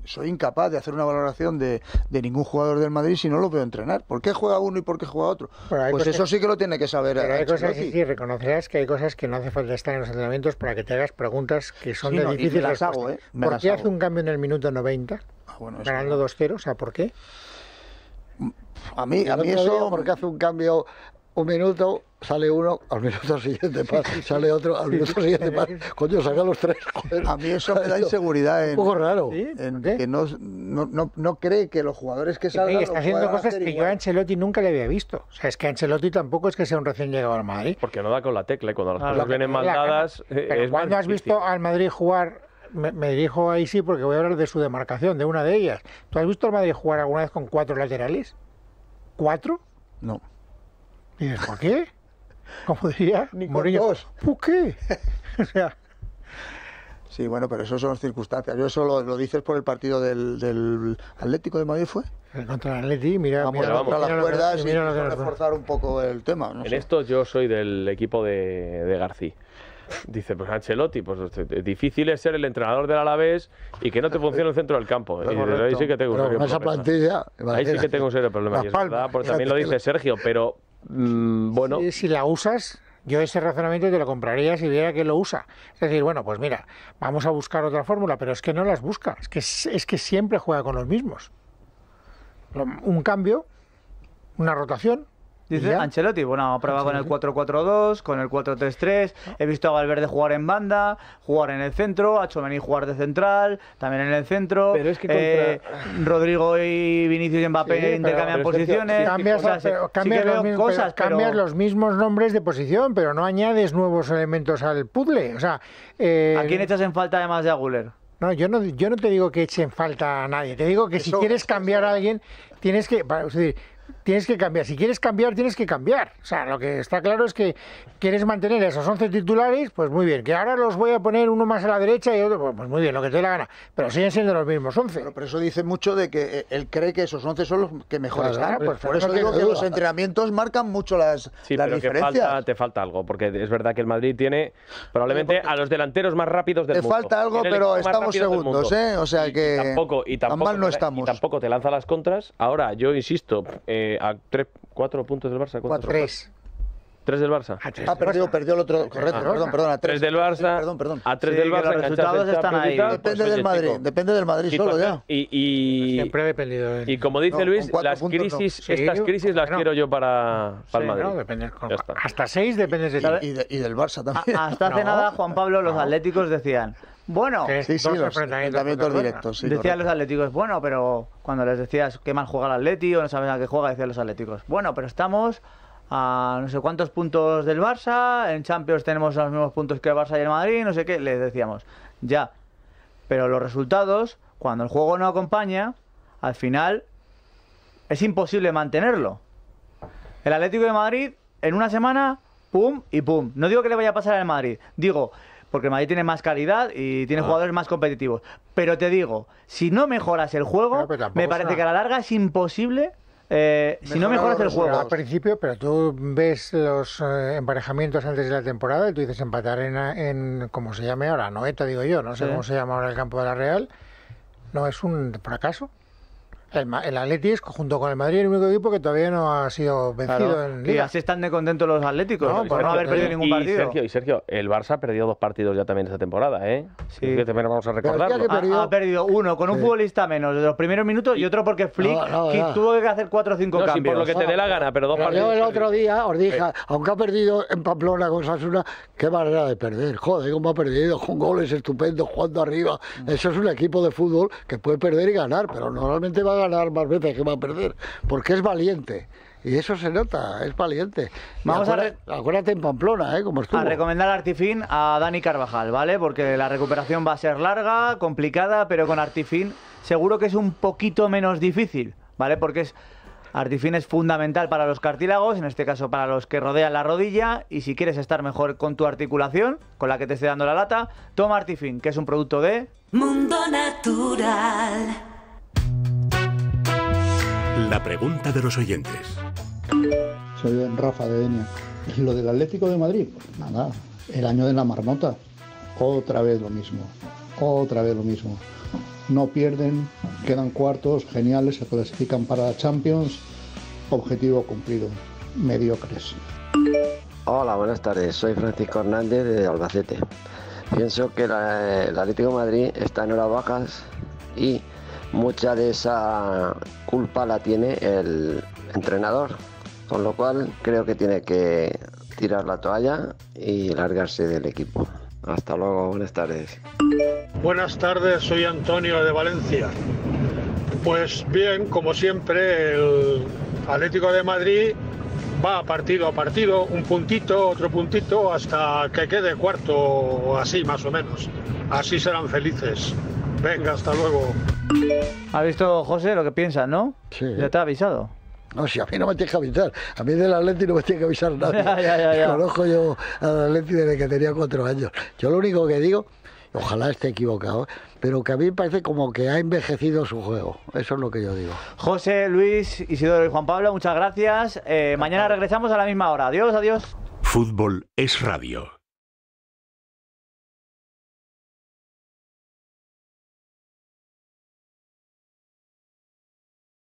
soy incapaz de hacer una valoración de ningún jugador del Madrid si no lo veo entrenar. ¿Por qué juega uno y por qué juega otro? Pues cosas, eso sí que lo tiene que saber. Pero hay cosas que sí, reconocerás que hay cosas que no hace falta estar en los entrenamientos para que te hagas preguntas que son de difícil respuesta. ¿Por qué hace un cambio en el minuto 90? Bueno, ganando 2-0, o sea, ¿por qué? A mí eso, porque hace un cambio un minuto, sale uno, al minuto siguiente pasa, sale otro, al minuto siguiente pasa. Coño, saca los tres. Joder. A mí eso me da inseguridad. Un poco raro. ¿Sí? ¿En qué? Que no cree que los jugadores que salgan... Está haciendo cosas que yo a Ancelotti nunca le había visto. O sea, es que Ancelotti tampoco es que sea un recién llegado al Madrid. Porque no da con la tecla, y cuando las cosas vienen mal dadas... ¿Cuándo has visto al Madrid jugar... Me dirijo ahí sí, porque voy a hablar de su demarcación, de una de ellas. ¿Tú has visto al Madrid jugar alguna vez con 4 laterales? ¿4? No. Y dices, ¿por qué? Como diría Mourinho, ¿por qué? O sea... Sí, bueno, pero eso son circunstancias. Yo eso lo dices por el partido del Atlético de Madrid, ¿fue? Contra el Atleti, mira... Vamos. Las cuerdas y reforzar un poco el tema. No sé. En esto yo soy del equipo de García. Dice, pues Ancelotti, pues difícil es ser el entrenador del Alavés y que no te funcione el centro del campo. Y dice, ahí sí que tengo un serio problema. Ahí sí que tengo un serio problema. Y es verdad, porque también lo dice Sergio, pero bueno... Si la usas, yo ese razonamiento te lo compraría si viera que lo usa. Es decir, bueno, pues mira, vamos a buscar otra fórmula, pero es que no las busca. Es que siempre juega con los mismos. Un cambio, una rotación, Dice Ancelotti, bueno, prueba con el 4-4-2, con el 4-3-3, he visto a Valverde jugar en banda, jugar en el centro, a Tchouaméni jugar de central, también en el centro, pero es que Rodrigo y Vinicius y Mbappé intercambian posiciones, cambias los mismos nombres de posición, pero no añades nuevos elementos al puzzle. O sea, ¿a quién echas en falta además de Aguler? No, yo no te digo que echen falta a nadie, te digo que eso, si quieres cambiar a alguien, tienes que... Es decir, tienes que cambiar. Si quieres cambiar, tienes que cambiar. O sea, lo que está claro es que quieres mantener esos 11 titulares, pues muy bien. Que ahora los voy a poner uno más a la derecha y otro, pues muy bien, lo que te dé la gana. Pero siguen siendo los mismos 11. Pero eso dice mucho de que él cree que esos 11 son los que mejor están. Pues por eso digo que los entrenamientos marcan mucho las diferencias. Te falta algo, porque es verdad que el Madrid tiene probablemente a los delanteros más rápidos del mundo. Te falta algo, pero estamos segundos, ¿eh? O sea que tampoco mal no estamos. Y tampoco te lanza las contras. Ahora, yo insisto... a 4 puntos del Barça. 3. 3 del Barça. Perdió el otro. Correcto, perdón. A 3 del Barça. A 3 del Barça. Los resultados están ahí. Depende del Madrid solo ya. Siempre he dependido. Y como dice Luis, estas crisis las quiero yo para el Madrid. Hasta 6 depende de ti. Y del Barça también. Hasta hace nada, Juan Pablo, los atléticos decían... Bueno, decían los atléticos, bueno, pero cuando les decías qué mal juega el Atleti o no sabes a qué juega, decían los atléticos, bueno, pero estamos a no sé cuántos puntos del Barça, en Champions tenemos los mismos puntos que el Barça y el Madrid, no sé qué, les decíamos, ya, pero los resultados, cuando el juego no acompaña, al final es imposible mantenerlo. El Atlético de Madrid en una semana, pum y pum, no digo que le vaya a pasar al Madrid, digo... Porque el Madrid tiene más calidad y tiene jugadores más competitivos. Pero te digo, si no mejoras el juego, me parece que a la larga es imposible... si no mejoras el juego. Al principio, pero tú ves los emparejamientos antes de la temporada y tú dices empatar en ¿cómo se llame ahora? Anoeta, digo yo. No sé cómo se llama ahora el campo de la Real. No es un fracaso. El Atleti es, junto con el Madrid, el único equipo que todavía no ha sido vencido en Liga. Y así están de contentos los atléticos, no, por no haber perdido ningún partido. Sergio, el Barça ha perdido 2 partidos ya también esta temporada, ¿eh? Sí. Que también vamos a recordarlo. Ha perdido uno con un futbolista menos de los primeros minutos y otro porque Flick tuvo que hacer 4 o 5 cambios. Sí, por lo que te dé la gana, pero 2 partidos. Yo el otro día os dije, aunque ha perdido en Pamplona con Osasuna, qué manera de perder. Joder, cómo ha perdido, con goles estupendos, jugando arriba. Eso es un equipo de fútbol que puede perder y ganar, pero normalmente va a ganar más veces que va a perder, porque es valiente, y eso se nota, es valiente. Vamos acuérdate en Pamplona, como estuvo. A recomendar Artifin a Dani Carvajal, ¿vale? Porque la recuperación va a ser larga, complicada, pero con Artifin seguro que es un poquito menos difícil, ¿vale? Porque Artifin es fundamental para los cartílagos, en este caso para los que rodean la rodilla, y si quieres estar mejor con tu articulación, con la que te esté dando la lata, toma Artifin, que es un producto de... Mundo Natural. La pregunta de los oyentes. Soy Rafa de Denia. ¿Y lo del Atlético de Madrid? Pues nada, el año de la marmota. Otra vez lo mismo. No pierden, quedan cuartos, geniales, se clasifican para la Champions. Objetivo cumplido, mediocres. Hola, buenas tardes. Soy Francisco Hernández de Albacete. Pienso que el Atlético de Madrid está en horas bajas y... mucha de esa culpa la tiene el entrenador, con lo cual creo que tiene que tirar la toalla y largarse del equipo. Hasta luego, buenas tardes. Buenas tardes, soy Antonio de Valencia. Pues bien, como siempre, el Atlético de Madrid va partido a partido, un puntito, otro puntito, hasta que quede cuarto o así más o menos. Así serán felices. Venga, hasta luego. ¿Has visto, José, lo que piensas, no? Sí. ¿Ya te ha avisado? No, si a mí no me tiene que avisar. A mí del Atleti no me tiene que avisar nadie. Conozco yo al Atleti desde que tenía 4 años. Yo lo único que digo, ojalá esté equivocado, pero que a mí me parece como que ha envejecido su juego. Eso es lo que yo digo. José, Luis, Isidoro y Juan Pablo, muchas gracias. Mañana regresamos a la misma hora. Adiós, adiós. Fútbol es radio.